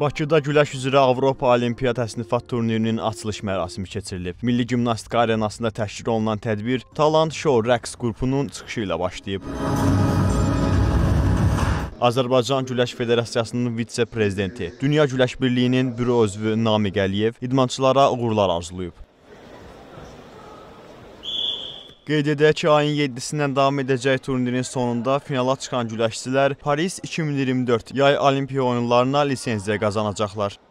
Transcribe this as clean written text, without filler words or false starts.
Bakıda güləş üzrə Avropa Olimpiya Təsnifat turnirinin açılış mərasimi keçirilib. Milli Gimnastika Arenasında təşkil olunan tədbir Talant şou rəqs qrupunun çıxışı ilə başlayıb. Azərbaycan Güləş Federasiyasının vitse-prezidenti, Dünya Güləş Birliyinin büro üzvü Namiq Əliyev idmançılara uğurlar arzulayıb. Qeyd edək ki, ayın 7-sindən davam edəcək turnirin sonunda finala çıxan güləşçilər Paris 2024 yay olimpiya oyunlarına lisenziya qazanacaqlar.